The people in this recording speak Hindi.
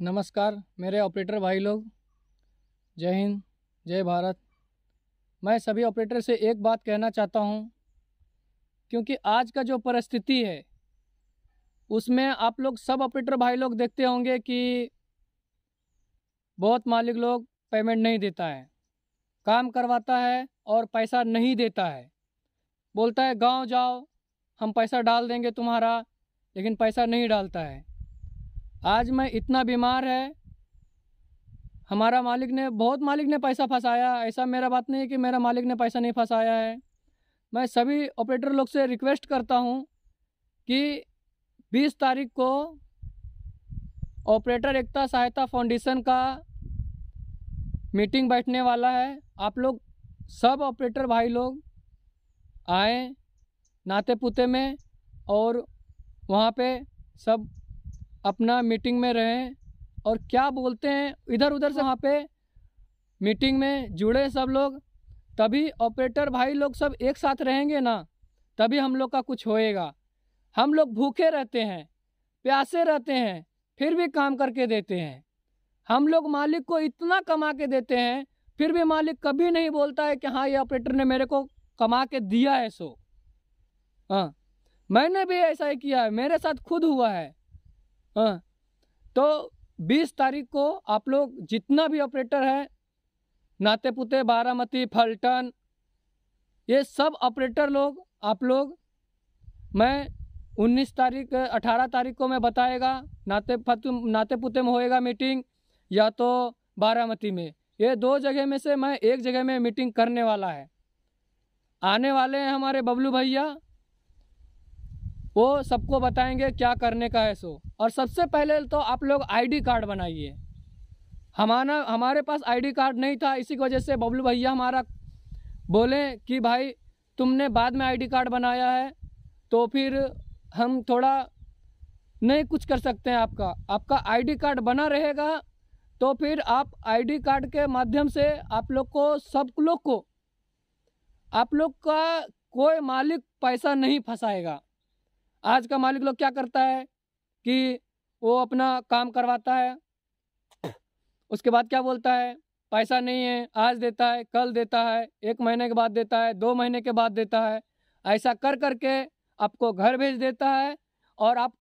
नमस्कार मेरे ऑपरेटर भाई लोग, जय हिंद जय भारत। मैं सभी ऑपरेटर से एक बात कहना चाहता हूं, क्योंकि आज का जो परिस्थिति है उसमें आप लोग सब ऑपरेटर भाई लोग देखते होंगे कि बहुत मालिक लोग पेमेंट नहीं देता है, काम करवाता है और पैसा नहीं देता है। बोलता है गांव जाओ हम पैसा डाल देंगे तुम्हारा, लेकिन पैसा नहीं डालता है। आज मैं इतना बीमार है, हमारा मालिक ने बहुत मालिक ने पैसा फंसाया। ऐसा मेरा बात नहीं है कि मेरा मालिक ने पैसा नहीं फंसाया है। मैं सभी ऑपरेटर लोग से रिक्वेस्ट करता हूं कि 20 तारीख को ऑपरेटर एकता सहायता फाउंडेशन का मीटिंग बैठने वाला है। आप लोग सब ऑपरेटर भाई लोग आएँ नाते पुते में, और वहाँ पे सब अपना मीटिंग में रहें और क्या बोलते हैं इधर उधर से वहाँ पे मीटिंग में जुड़े सब लोग, तभी ऑपरेटर भाई लोग सब एक साथ रहेंगे ना, तभी हम लोग का कुछ होएगा। हम लोग भूखे रहते हैं, प्यासे रहते हैं, फिर भी काम करके देते हैं। हम लोग मालिक को इतना कमा के देते हैं, फिर भी मालिक कभी नहीं बोलता है कि हाँ ये ऑपरेटर ने मेरे को कमा के दिया है। सो हाँ, मैंने भी ऐसा ही किया है, मेरे साथ खुद हुआ है। हाँ, तो 20 तारीख को आप लोग जितना भी ऑपरेटर है नातेपुते, बारामती, फलटन, ये सब ऑपरेटर लोग आप लोग, मैं 19 तारीख 18 तारीख को मैं बताएगा नातेपुते में होएगा मीटिंग या तो बारामती में, ये दो जगह में से मैं एक जगह में मीटिंग करने वाला है। आने वाले हैं हमारे बबलू भैया, वो सबको बताएंगे क्या करने का है। सो और सबसे पहले तो आप लोग आईडी कार्ड बनाइए। हमारे पास आईडी कार्ड नहीं था, इसी की वजह से बबलू भैया हमारा बोले कि भाई तुमने बाद में आईडी कार्ड बनाया है तो फिर हम थोड़ा नहीं कुछ कर सकते हैं। आपका आईडी कार्ड बना रहेगा तो फिर आप आईडी कार्ड के माध्यम से आप लोग को सब लोग को आप लोग का कोई मालिक पैसा नहीं फंसाएगा। आज का मालिक लोग क्या करता है कि वो अपना काम करवाता है, उसके बाद क्या बोलता है पैसा नहीं है, आज देता है कल देता है, एक महीने के बाद देता है, दो महीने के बाद देता है, ऐसा कर करके आपको घर भेज देता है और आप